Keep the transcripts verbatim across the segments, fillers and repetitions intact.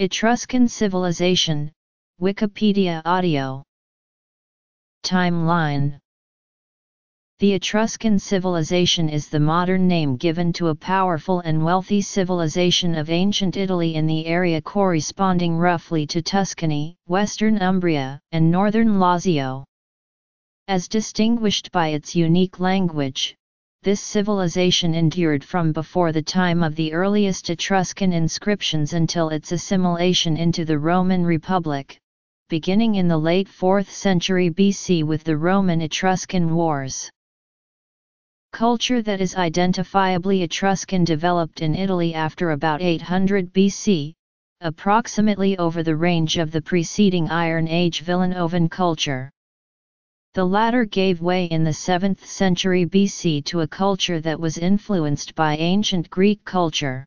Etruscan Civilization, Wikipedia Audio Timeline. The Etruscan civilization is the modern name given to a powerful and wealthy civilization of ancient Italy in the area corresponding roughly to Tuscany, western Umbria, and northern Lazio. As distinguished by its unique language, this civilization endured from before the time of the earliest Etruscan inscriptions until its assimilation into the Roman Republic, beginning in the late fourth century B C with the Roman-Etruscan Wars. Culture that is identifiably Etruscan developed in Italy after about eight hundred B C, approximately over the range of the preceding Iron Age Villanovan culture. The latter gave way in the seventh century B C to a culture that was influenced by ancient Greek culture.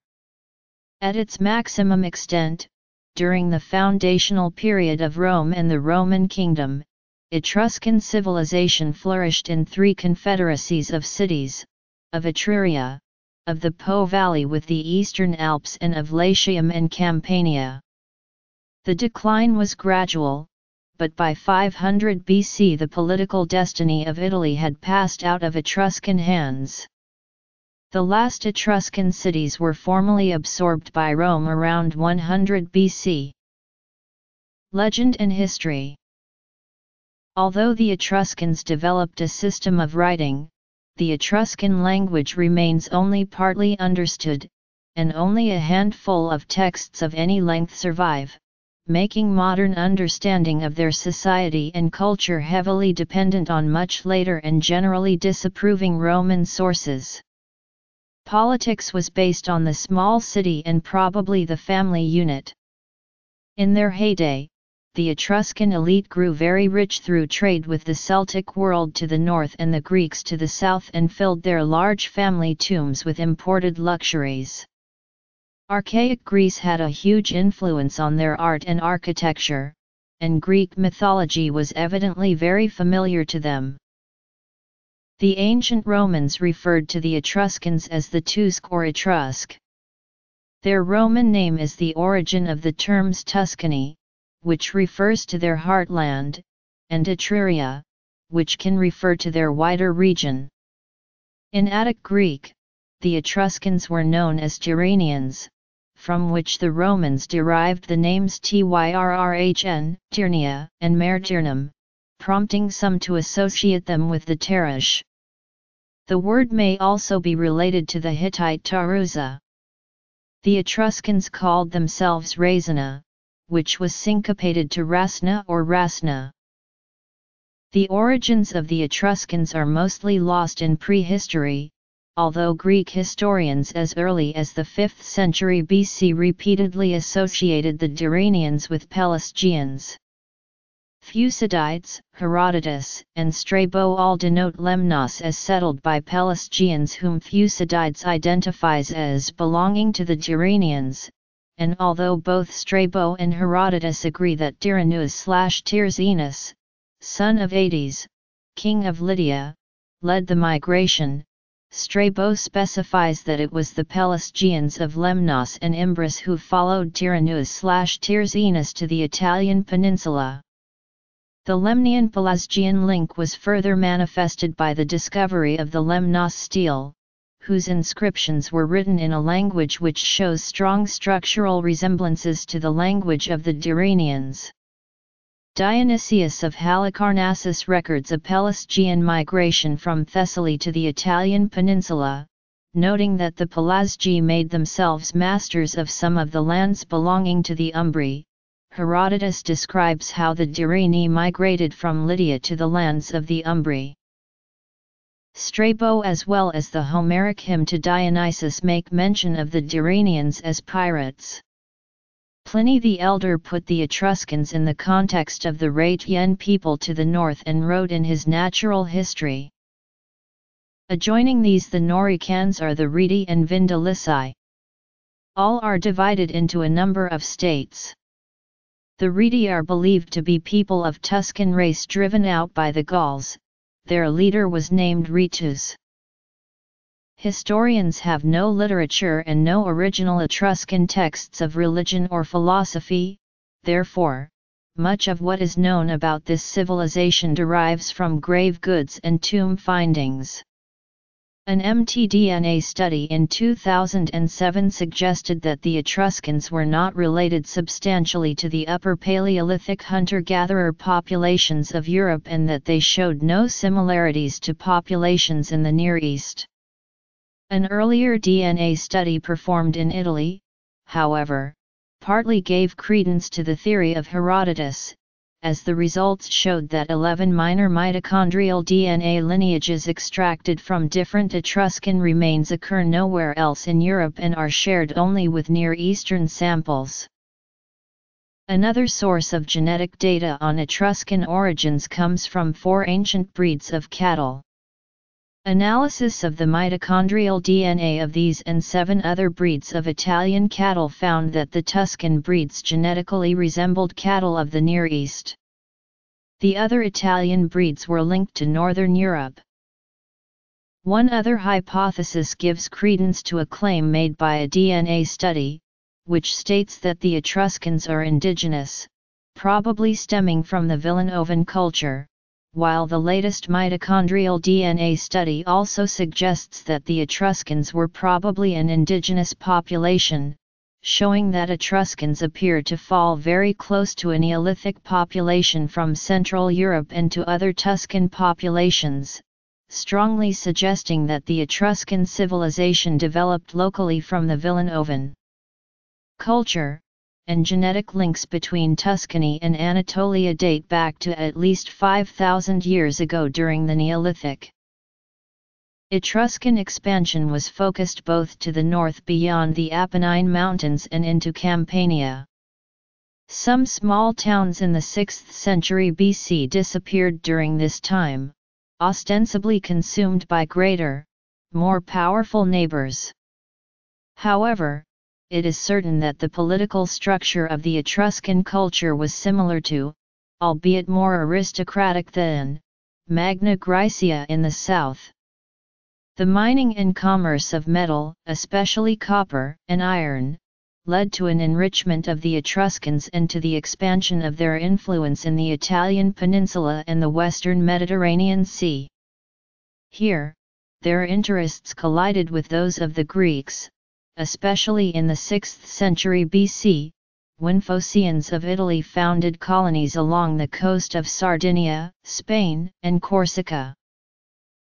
At its maximum extent, during the foundational period of Rome and the Roman Kingdom, Etruscan civilization flourished in three confederacies of cities, of Etruria, of the Po Valley with the eastern Alps and of Latium and Campania. The decline was gradual, but by five hundred B C the political destiny of Italy had passed out of Etruscan hands. The last Etruscan cities were formally absorbed by Rome around one hundred B C. Legend and history. Although the Etruscans developed a system of writing, the Etruscan language remains only partly understood, and only a handful of texts of any length survive, making modern understanding of their society and culture heavily dependent on much later and generally disapproving Roman sources. Politics was based on the small city and probably the family unit. In their heyday, the Etruscan elite grew very rich through trade with the Celtic world to the north and the Greeks to the south, and filled their large family tombs with imported luxuries. Archaic Greece had a huge influence on their art and architecture, and Greek mythology was evidently very familiar to them. The ancient Romans referred to the Etruscans as the Tusc or Etrusc. Their Roman name is the origin of the terms Tuscany, which refers to their heartland, and Etruria, which can refer to their wider region. In Attic Greek, the Etruscans were known as Tyrrhenians, from which the Romans derived the names Tyrrhn, Tyrrhenia, and Mare Tyrnum, prompting some to associate them with the Tarish. The word may also be related to the Hittite Taruza. The Etruscans called themselves Rasena, which was syncopated to Rasna or Rasna. The origins of the Etruscans are mostly lost in prehistory, although Greek historians as early as the fifth century B C repeatedly associated the Tyrrhenians with Pelasgians. Thucydides, Herodotus, and Strabo all denote Lemnos as settled by Pelasgians, whom Thucydides identifies as belonging to the Tyrrhenians, and although both Strabo and Herodotus agree that Tyrannus slash Tirsenus, son of Aetes, king of Lydia, led the migration, Strabo specifies that it was the Pelasgians of Lemnos and Imbros who followed Tyrannus/Tirsenus to the Italian peninsula. The Lemnian-Pelasgian link was further manifested by the discovery of the Lemnos stele, whose inscriptions were written in a language which shows strong structural resemblances to the language of the Tyrrhenians. Dionysius of Halicarnassus records a Pelasgian migration from Thessaly to the Italian peninsula, noting that the Pelasgi made themselves masters of some of the lands belonging to the Umbri. Herodotus describes how the Tyrrheni migrated from Lydia to the lands of the Umbri. Strabo as well as the Homeric hymn to Dionysus make mention of the Tyrrhenians as pirates. Pliny the Elder put the Etruscans in the context of the Raetian people to the north and wrote in his Natural History. Adjoining these the Noricans are the Raeti and Vindelici. All are divided into a number of states. The Raeti are believed to be people of Tuscan race driven out by the Gauls, their leader was named Ritus. historians have no literature and no original Etruscan texts of religion or philosophy, therefore, much of what is known about this civilization derives from grave goods and tomb findings. An mtDNA study in two thousand seven suggested that the Etruscans were not related substantially to the Upper Paleolithic hunter-gatherer populations of Europe and that they showed no similarities to populations in the Near East. An earlier D N A study performed in Italy, however, partly gave credence to the theory of Herodotus, as the results showed that eleven minor mitochondrial D N A lineages extracted from different Etruscan remains occur nowhere else in Europe and are shared only with Near Eastern samples. Another source of genetic data on Etruscan origins comes from four ancient breeds of cattle. Analysis of the mitochondrial D N A of these and seven other breeds of Italian cattle found that the Tuscan breeds genetically resembled cattle of the Near East. The other Italian breeds were linked to Northern Europe. One other hypothesis gives credence to a claim made by a D N A study, which states that the Etruscans are indigenous, probably stemming from the Villanovan culture, while the latest mitochondrial D N A study also suggests that the Etruscans were probably an indigenous population, showing that Etruscans appear to fall very close to a Neolithic population from Central Europe and to other Tuscan populations, strongly suggesting that the Etruscan civilization developed locally from the Villanovan culture, and genetic links between Tuscany and Anatolia date back to at least five thousand years ago during the Neolithic. Etruscan expansion was focused both to the north beyond the Apennine Mountains and into Campania. Some small towns in the sixth century B C disappeared during this time, ostensibly consumed by greater, more powerful neighbors. However, it is certain that the political structure of the Etruscan culture was similar to, albeit more aristocratic than, Magna Graecia in the south. The mining and commerce of metal, especially copper and iron, led to an enrichment of the Etruscans and to the expansion of their influence in the Italian peninsula and the western Mediterranean Sea. Here, their interests collided with those of the Greeks, especially in the sixth century B C, when Phocians of Italy founded colonies along the coast of Sardinia, Spain, and Corsica.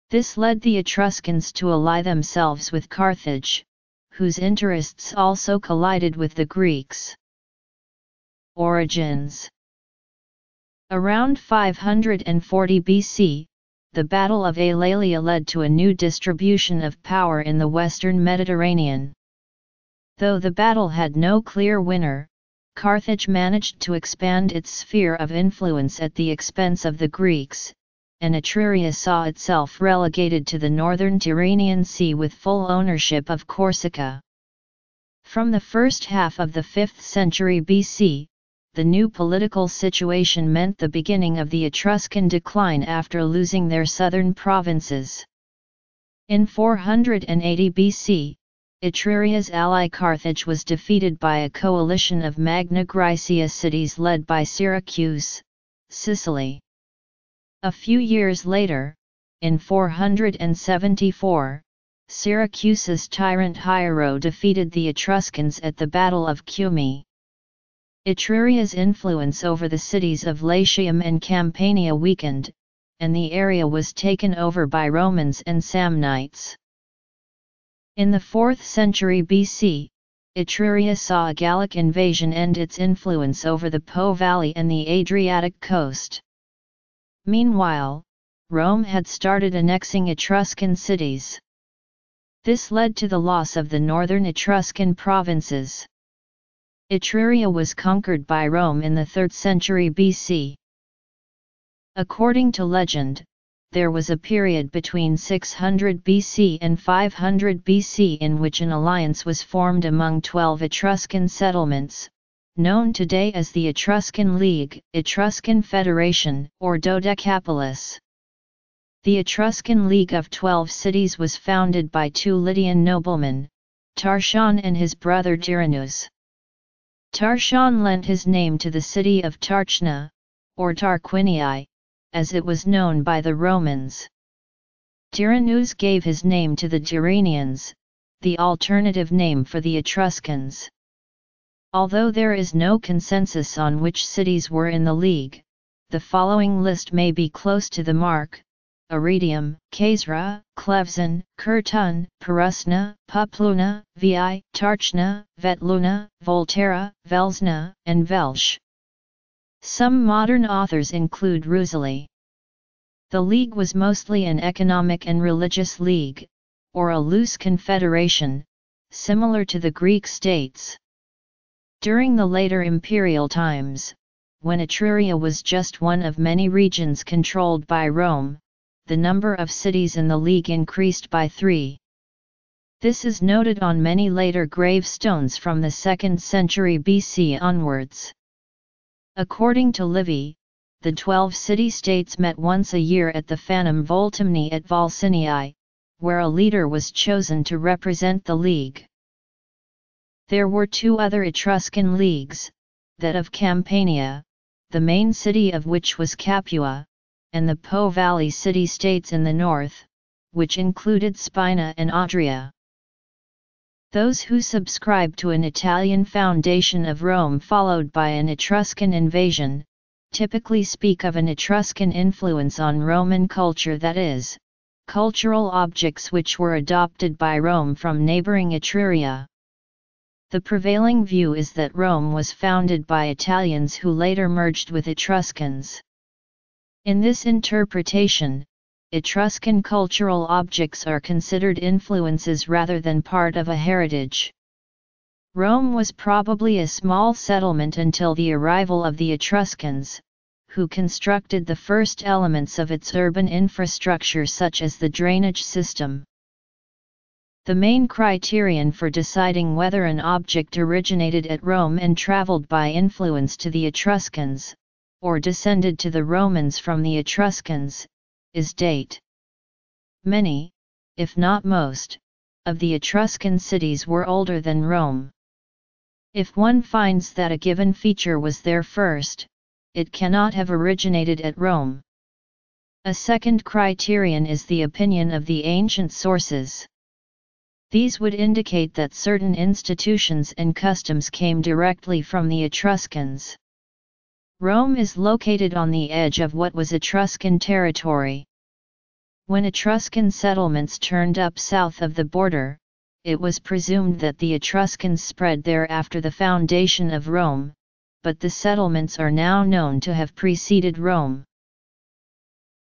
This led the Etruscans to ally themselves with Carthage, whose interests also collided with the Greeks. Origins. Around five hundred forty B C, the Battle of Alalia led to a new distribution of power in the western Mediterranean. Though the battle had no clear winner, Carthage managed to expand its sphere of influence at the expense of the Greeks, and Etruria saw itself relegated to the northern Tyrrhenian Sea with full ownership of Corsica. From the first half of the fifth century B C, the new political situation meant the beginning of the Etruscan decline after losing their southern provinces. In four hundred eighty B C, Etruria's ally Carthage was defeated by a coalition of Magna Graecia cities led by Syracuse, Sicily. A few years later, in four hundred seventy-four, Syracuse's tyrant Hiero defeated the Etruscans at the Battle of Cumae. Etruria's influence over the cities of Latium and Campania weakened, and the area was taken over by Romans and Samnites. In the fourth century B C, Etruria saw a Gallic invasion end its influence over the Po Valley and the Adriatic coast. Meanwhile, Rome had started annexing Etruscan cities. This led to the loss of the northern Etruscan provinces. Etruria was conquered by Rome in the third century B C. According to legend, there was a period between six hundred B C and five hundred B C in which an alliance was formed among twelve Etruscan settlements, known today as the Etruscan League, Etruscan Federation, or Dodecapolis. The Etruscan League of Twelve Cities was founded by two Lydian noblemen, Tarshan and his brother Tyrannus. Tarshan lent his name to the city of Tarchna, or Tarquinii, as it was known by the Romans. Tyrannus gave his name to the Tyrrhenians, the alternative name for the Etruscans. Although there is no consensus on which cities were in the league, the following list may be close to the mark: Arretium, Caesarea, Clevson, Curtun, Perusna, Pupluna, Vi, Tarchna, Vetluna, Volterra, Velsna, and Velsh. Some modern authors include Rusili. The league was mostly an economic and religious league, or a loose confederation, similar to the Greek states. During the later imperial times, when Etruria was just one of many regions controlled by Rome, the number of cities in the league increased by three. This is noted on many later gravestones from the second century B C onwards. According to Livy, the twelve city-states met once a year at the Fanum Voltumni at Volsinii, where a leader was chosen to represent the league. There were two other Etruscan leagues, that of Campania, the main city of which was Capua, and the Po Valley city-states in the north, which included Spina and Otria. Those who subscribed to an Italian foundation of Rome followed by an Etruscan invasion typically speak of an Etruscan influence on Roman culture, that is, cultural objects which were adopted by Rome from neighboring Etruria. The prevailing view is that Rome was founded by Italians who later merged with Etruscans. In this interpretation, Etruscan cultural objects are considered influences rather than part of a heritage. Rome was probably a small settlement until the arrival of the Etruscans, who constructed the first elements of its urban infrastructure, such as the drainage system. The main criterion for deciding whether an object originated at Rome and traveled by influence to the Etruscans, or descended to the Romans from the Etruscans, is date. Many, if not most, of the Etruscan cities were older than Rome. If one finds that a given feature was there first, it cannot have originated at Rome. A second criterion is the opinion of the ancient sources. These would indicate that certain institutions and customs came directly from the Etruscans. Rome is located on the edge of what was Etruscan territory. When Etruscan settlements turned up south of the border, it was presumed that the Etruscans spread there after the foundation of Rome, but the settlements are now known to have preceded Rome.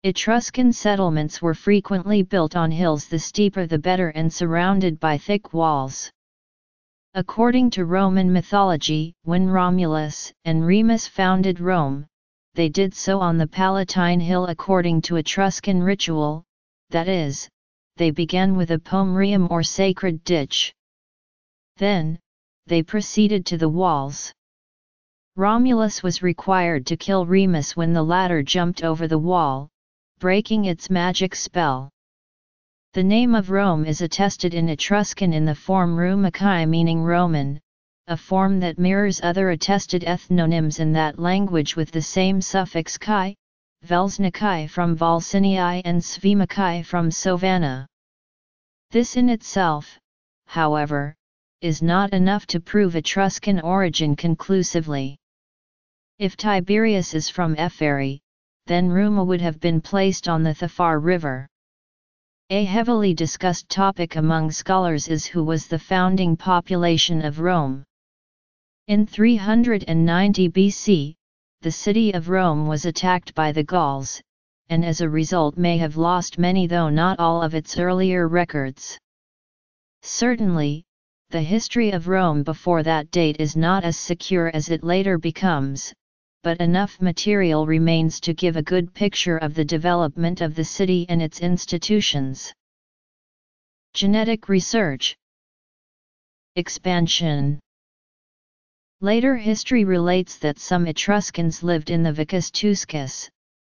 Etruscan settlements were frequently built on hills, the steeper the better, and surrounded by thick walls. According to Roman mythology, when Romulus and Remus founded Rome, they did so on the Palatine Hill according to Etruscan ritual, that is, they began with a pomerium or sacred ditch. Then, they proceeded to the walls. Romulus was required to kill Remus when the latter jumped over the wall, breaking its magic spell. The name of Rome is attested in Etruscan in the form Rumicae, meaning Roman, a form that mirrors other attested ethnonyms in that language with the same suffix chi, Velsnicae from Volsinii and Svimicae from Sovana. This in itself, however, is not enough to prove Etruscan origin conclusively. If Tiberius is from Ephyrae, then Ruma would have been placed on the Thafar River. A heavily discussed topic among scholars is who was the founding population of Rome. In three hundred ninety B C, the city of Rome was attacked by the Gauls, and as a result may have lost many, though not all, of its earlier records. Certainly, the history of Rome before that date is not as secure as it later becomes, but enough material remains to give a good picture of the development of the city and its institutions. Genetic research. Expansion. Later history relates that some Etruscans lived in the Vicus Tuscus,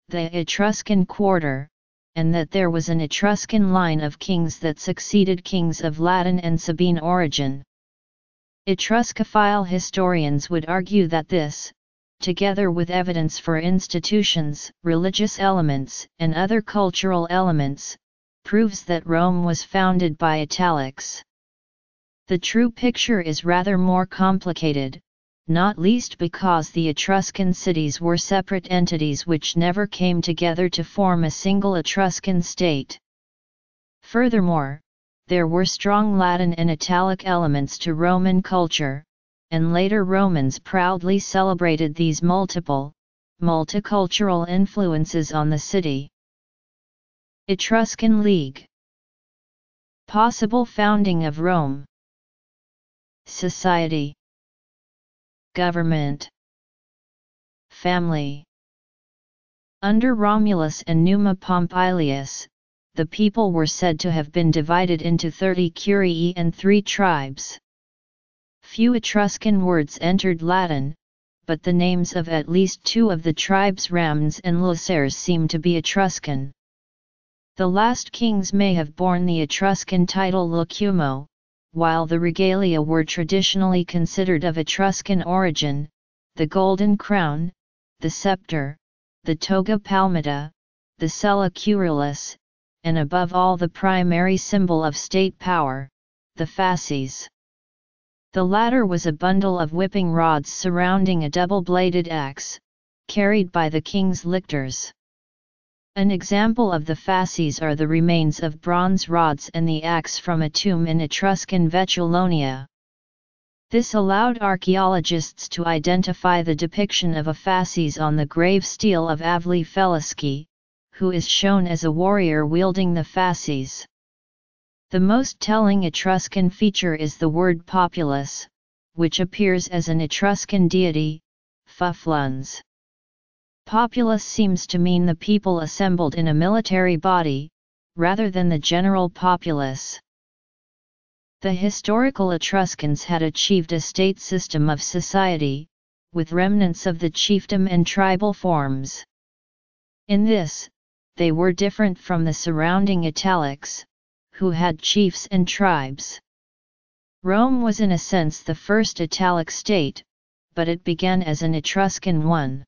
the Etruscan quarter, and that there was an Etruscan line of kings that succeeded kings of Latin and Sabine origin. Etruscophile historians would argue that this, together with evidence for institutions, religious elements, and other cultural elements, proves that Rome was founded by Italics. The true picture is rather more complicated, not least because the Etruscan cities were separate entities which never came together to form a single Etruscan state. Furthermore, there were strong Latin and Italic elements to Roman culture, and later Romans proudly celebrated these multiple, multicultural influences on the city. Etruscan League. Possible founding of Rome. Society. Government. Family. Under Romulus and Numa Pompilius, the people were said to have been divided into thirty curiae and three tribes. Few Etruscan words entered Latin, but the names of at least two of the tribes Ramnes and Luceres seem to be Etruscan. The last kings may have borne the Etruscan title Lucumo, while the regalia were traditionally considered of Etruscan origin, the golden crown, the scepter, the toga palmata, the sella curulis, and above all the primary symbol of state power, the fasces. The latter was a bundle of whipping rods surrounding a double-bladed axe, carried by the king's lictors. An example of the fasces are the remains of bronze rods and the axe from a tomb in Etruscan Vetulonia. This allowed archaeologists to identify the depiction of a fasces on the grave stele of Avli Feliski, who is shown as a warrior wielding the fasces. The most telling Etruscan feature is the word populus, which appears as an Etruscan deity, Fufluns. Populus seems to mean the people assembled in a military body, rather than the general populace. The historical Etruscans had achieved a state system of society, with remnants of the chiefdom and tribal forms. In this, they were different from the surrounding Italics, who had chiefs and tribes. Rome was in a sense the first Italic state, but it began as an Etruscan one.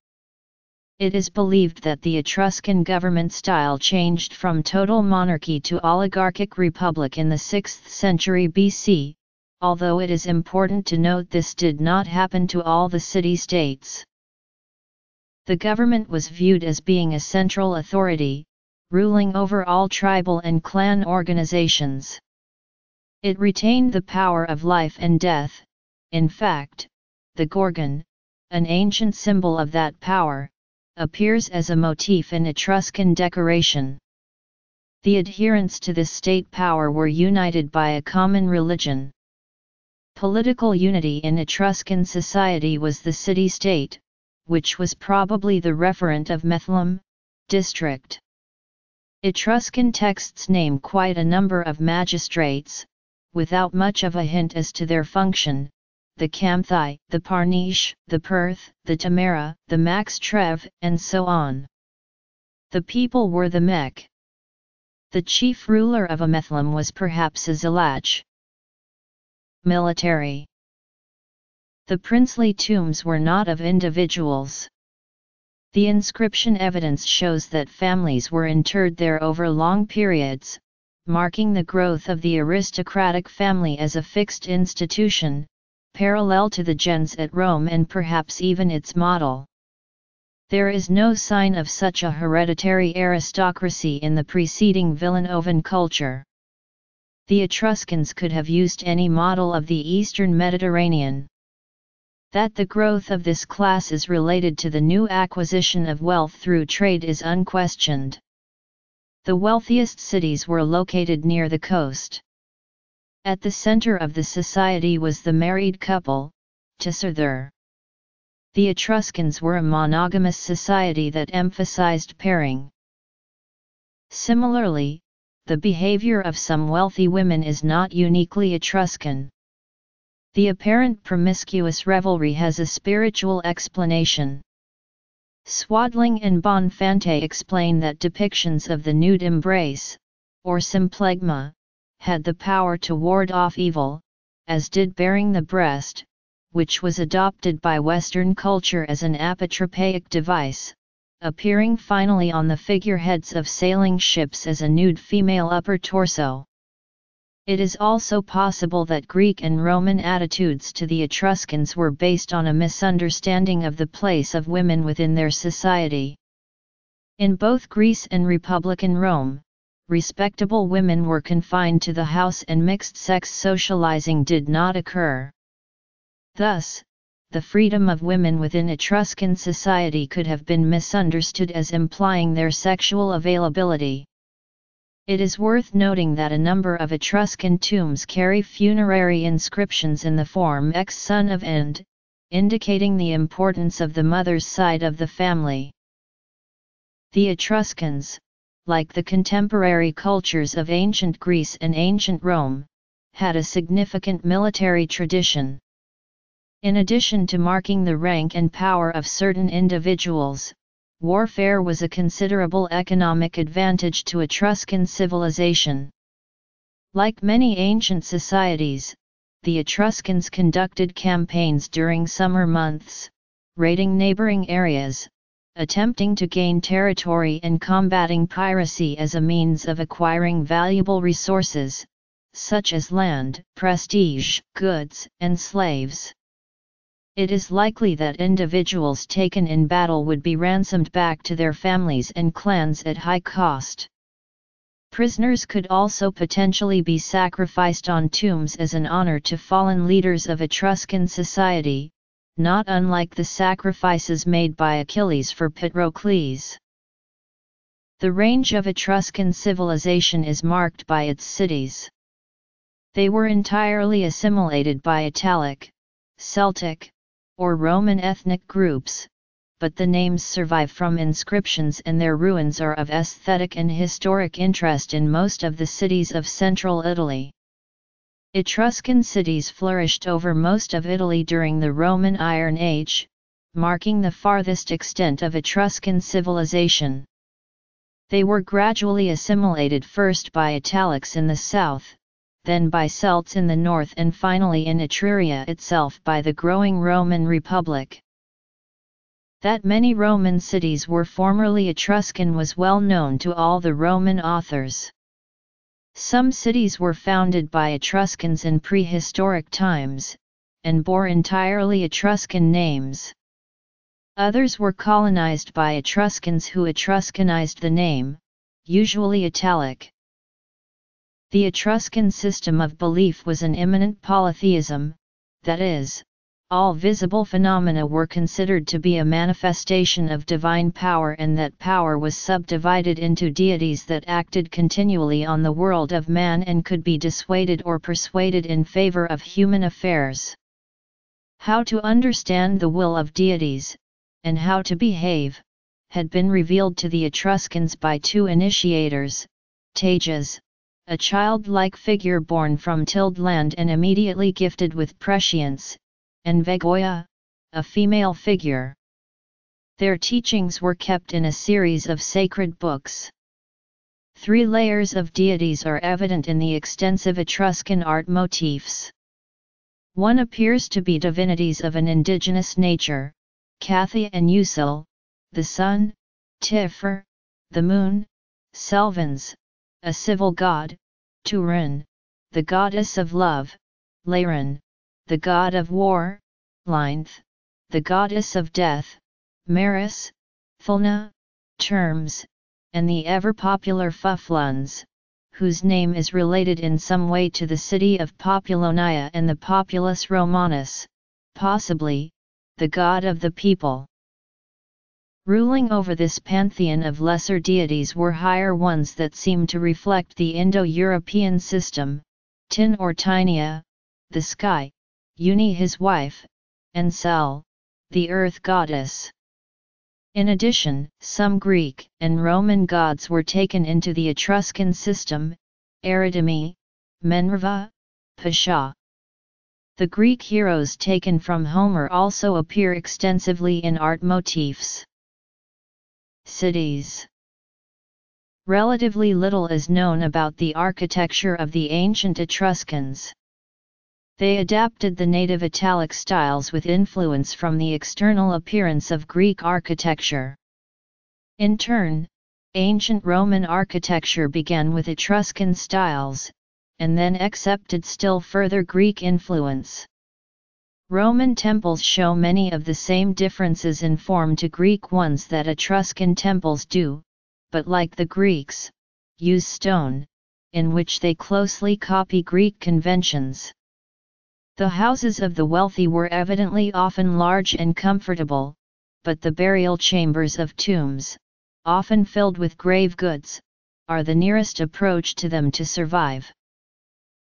It is believed that the Etruscan government style changed from total monarchy to oligarchic republic in the sixth century B C, although it is important to note this did not happen to all the city-states. The government was viewed as being a central authority, ruling over all tribal and clan organizations. It retained the power of life and death. In fact, the Gorgon, an ancient symbol of that power, appears as a motif in Etruscan decoration. The adherents to this state power were united by a common religion. Political unity in Etruscan society was the city-state, which was probably the referent of Methlum, district. Etruscan texts name quite a number of magistrates, without much of a hint as to their function: the Camthi, the Parniche, the Perth, the Temera, the Maxtreve, and so on. The people were the Mech. The chief ruler of a Methlum was perhaps a Zilach. Military. The princely tombs were not of individuals. The inscription evidence shows that families were interred there over long periods, marking the growth of the aristocratic family as a fixed institution, parallel to the gens at Rome and perhaps even its model. There is no sign of such a hereditary aristocracy in the preceding Villanovan culture. The Etruscans could have used any model of the Eastern Mediterranean. That the growth of this class is related to the new acquisition of wealth through trade is unquestioned. The wealthiest cities were located near the coast. At the center of the society was the married couple, Tissother. The Etruscans were a monogamous society that emphasized pairing. Similarly, the behavior of some wealthy women is not uniquely Etruscan. The apparent promiscuous revelry has a spiritual explanation. Swadling and Bonfante explain that depictions of the nude embrace, or symplegma, had the power to ward off evil, as did baring the breast, which was adopted by Western culture as an apotropaic device, appearing finally on the figureheads of sailing ships as a nude female upper torso. It is also possible that Greek and Roman attitudes to the Etruscans were based on a misunderstanding of the place of women within their society. In both Greece and Republican Rome, respectable women were confined to the house and mixed-sex socializing did not occur. Thus, the freedom of women within Etruscan society could have been misunderstood as implying their sexual availability. It is worth noting that a number of Etruscan tombs carry funerary inscriptions in the form X son of and, indicating the importance of the mother's side of the family. The Etruscans, like the contemporary cultures of ancient Greece and ancient Rome, had a significant military tradition. In addition to marking the rank and power of certain individuals, warfare was a considerable economic advantage to Etruscan civilization. Like many ancient societies, the Etruscans conducted campaigns during summer months, raiding neighboring areas, attempting to gain territory and combating piracy as a means of acquiring valuable resources, such as land, prestige, goods, and slaves. It is likely that individuals taken in battle would be ransomed back to their families and clans at high cost. Prisoners could also potentially be sacrificed on tombs as an honor to fallen leaders of Etruscan society, not unlike the sacrifices made by Achilles for Patroclus. The range of Etruscan civilization is marked by its cities. They were entirely assimilated by Italic, Celtic, or Roman ethnic groups, but the names survive from inscriptions and their ruins are of aesthetic and historic interest in most of the cities of central Italy. Etruscan cities flourished over most of Italy during the Roman Iron Age, marking the farthest extent of Etruscan civilization. They were gradually assimilated first by Italics in the south, then by Celts in the north and finally in Etruria itself by the growing Roman Republic. That many Roman cities were formerly Etruscan was well known to all the Roman authors. Some cities were founded by Etruscans in prehistoric times, and bore entirely Etruscan names. Others were colonized by Etruscans who Etruscanized the name, usually Italic. The Etruscan system of belief was an immanent polytheism, that is, all visible phenomena were considered to be a manifestation of divine power and that power was subdivided into deities that acted continually on the world of man and could be dissuaded or persuaded in favor of human affairs. How to understand the will of deities, and how to behave, had been revealed to the Etruscans by two initiators, Tages, a childlike figure born from tilled land and immediately gifted with prescience, and Vegoia, a female figure. Their teachings were kept in a series of sacred books. Three layers of deities are evident in the extensive Etruscan art motifs. One appears to be divinities of an indigenous nature, Cathia and Usil, the sun, Tiffer, the moon, Selvans, a civil god, Turin, the goddess of love, Laron, the god of war, Lynth, the goddess of death, Maris, Thulna, Terms, and the ever-popular Fufluns, whose name is related in some way to the city of Populonia and the Populus Romanus, possibly, the god of the people. Ruling over this pantheon of lesser deities were higher ones that seem to reflect the Indo-European system, Tin or Tinia, the sky, Uni his wife, and Sel, the earth goddess. In addition, some Greek and Roman gods were taken into the Etruscan system, Eridame, Minerva, Pasha. The Greek heroes taken from Homer also appear extensively in art motifs. cities. Relatively little is known about the architecture of the ancient Etruscans. They adapted the native Italic styles with influence from the external appearance of Greek architecture. In turn, ancient Roman architecture began with Etruscan styles, and then accepted still further Greek influence. Roman temples show many of the same differences in form to Greek ones that Etruscan temples do, but like the Greeks, use stone, in which they closely copy Greek conventions. The houses of the wealthy were evidently often large and comfortable, but the burial chambers of tombs, often filled with grave goods, are the nearest approach to them to survive.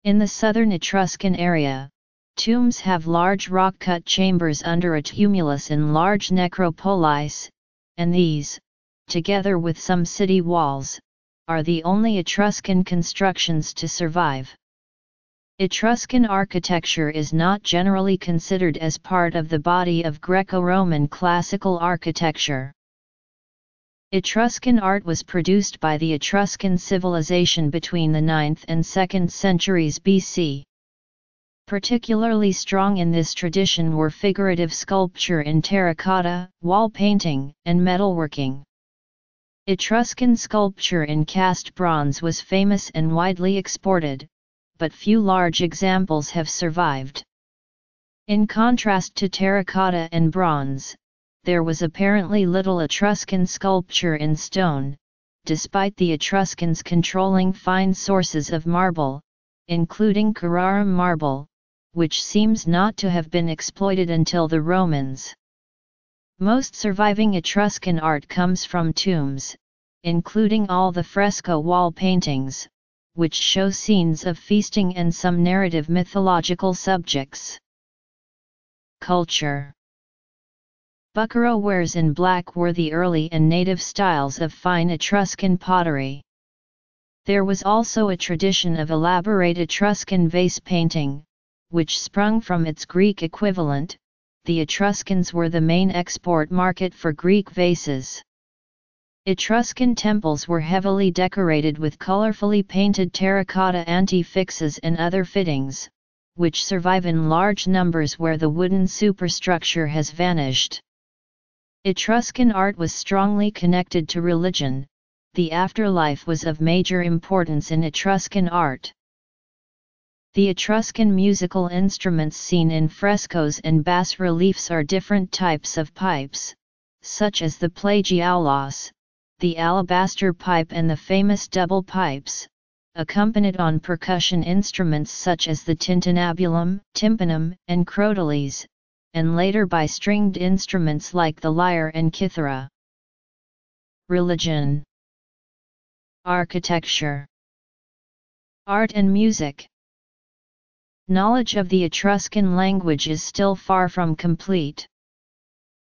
In the southern Etruscan area, tombs have large rock-cut chambers under a tumulus in large necropolis, and these, together with some city walls, are the only Etruscan constructions to survive. Etruscan architecture is not generally considered as part of the body of Greco-Roman classical architecture. Etruscan art was produced by the Etruscan civilization between the ninth and second centuries B C. Particularly strong in this tradition were figurative sculpture in terracotta, wall painting, and metalworking. Etruscan sculpture in cast bronze was famous and widely exported, but few large examples have survived. In contrast to terracotta and bronze, there was apparently little Etruscan sculpture in stone, despite the Etruscans controlling fine sources of marble, including Carrara marble, which seems not to have been exploited until the Romans. Most surviving Etruscan art comes from tombs, including all the fresco wall paintings, which show scenes of feasting and some narrative mythological subjects. Culture. Bucaro wares in black were the early and native styles of fine Etruscan pottery. There was also a tradition of elaborate Etruscan vase painting, which sprung from its Greek equivalent. The Etruscans were the main export market for Greek vases. Etruscan temples were heavily decorated with colorfully painted terracotta antifixes and other fittings, which survive in large numbers where the wooden superstructure has vanished. Etruscan art was strongly connected to religion. The afterlife was of major importance in Etruscan art. The Etruscan musical instruments seen in frescoes and bas-reliefs are different types of pipes, such as the plagiaulos, the alabaster pipe and the famous double pipes, accompanied on percussion instruments such as the tintinnabulum, tympanum, and crotales, and later by stringed instruments like the lyre and cithara. Religion. Architecture. Art and music. Knowledge of the Etruscan language is still far from complete.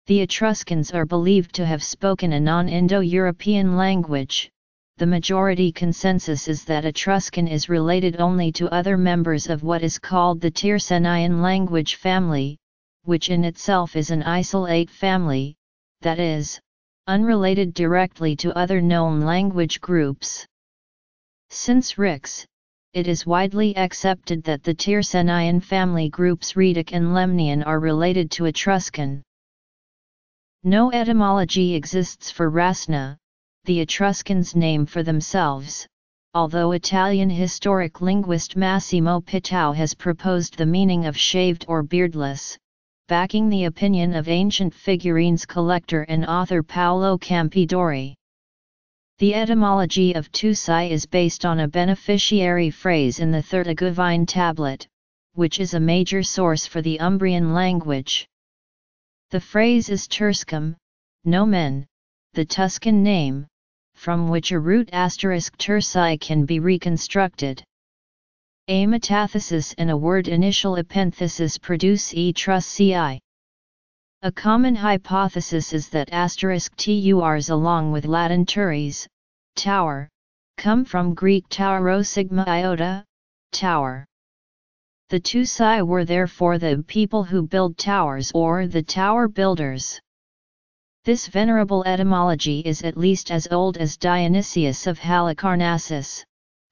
The Etruscans are believed to have spoken a non-Indo-European language. The majority consensus is that Etruscan is related only to other members of what is called the Tyrrhenian language family, which in itself is an isolate family, that is, unrelated directly to other known language groups. Since Rix, it is widely accepted that the Tyrrhenian family groups Rhetic and Lemnian are related to Etruscan. No etymology exists for Rasena, the Etruscans' name for themselves, although Italian historic linguist Massimo Pitau has proposed the meaning of shaved or beardless, backing the opinion of ancient figurines collector and author Paolo Campidori. The etymology of Tusai is based on a beneficiary phrase in the Thertaguvine tablet, which is a major source for the Umbrian language. The phrase is Turscum, nomen, the Tuscan name, from which a root asterisk Tursai can be reconstructed. A metathesis and a word initial epenthesis produce Etrusci. A common hypothesis is that asterisk turs along with Latin turis, tower, come from Greek tauro sigma iota, tower. The Tusai were therefore the people who build towers or the tower builders. This venerable etymology is at least as old as Dionysius of Halicarnassus,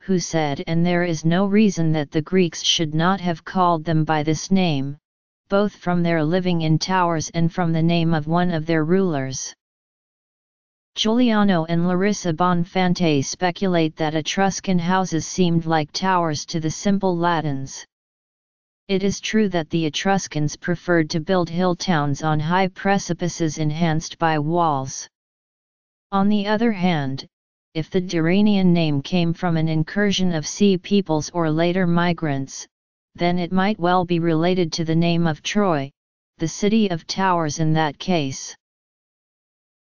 who said, and there is no reason that the Greeks should not have called them by this name, both from their living in towers and from the name of one of their rulers. Giuliano and Larissa Bonfante speculate that Etruscan houses seemed like towers to the simple Latins. It is true that the Etruscans preferred to build hill towns on high precipices enhanced by walls. On the other hand, if the Tyrrhenian name came from an incursion of sea peoples or later migrants, then it might well be related to the name of Troy, the city of towers in that case.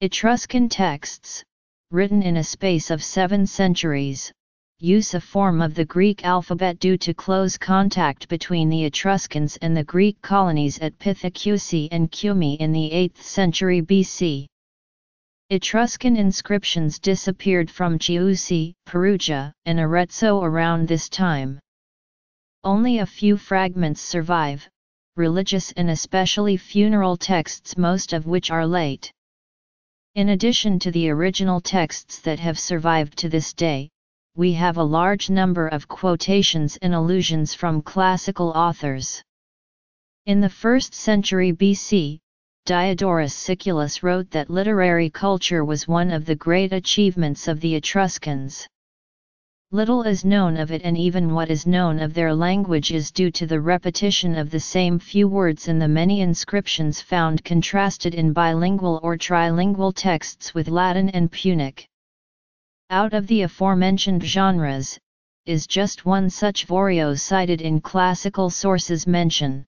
Etruscan texts, written in a space of seven centuries, use a form of the Greek alphabet due to close contact between the Etruscans and the Greek colonies at Pithecusae and Cumae in the eighth century B C. Etruscan inscriptions disappeared from Chiusi, Perugia, and Arezzo around this time. Only a few fragments survive, religious and especially funeral texts, most of which are late. In addition to the original texts that have survived to this day, we have a large number of quotations and allusions from classical authors. In the first century B C, Diodorus Siculus wrote that literary culture was one of the great achievements of the Etruscans. Little is known of it, and even what is known of their language is due to the repetition of the same few words in the many inscriptions found contrasted in bilingual or trilingual texts with Latin and Punic. Out of the aforementioned genres, is just one such Vorio cited in classical sources mention.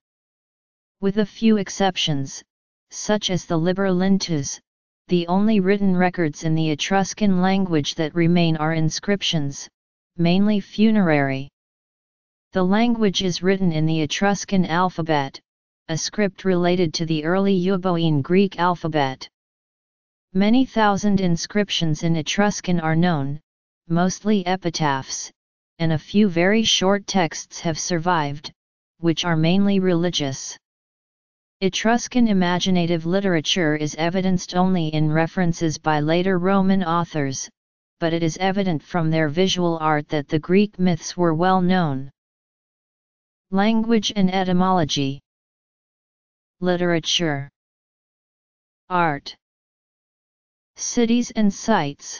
With a few exceptions, such as the Liber Lintus, the only written records in the Etruscan language that remain are inscriptions, mainly funerary. The language is written in the Etruscan alphabet, a script related to the early Euboean Greek alphabet. Many thousand inscriptions in Etruscan are known, mostly epitaphs, and a few very short texts have survived, which are mainly religious. Etruscan imaginative literature is evidenced only in references by later Roman authors, but it is evident from their visual art that the Greek myths were well known. Language and etymology. Literature. Art. Cities and sites.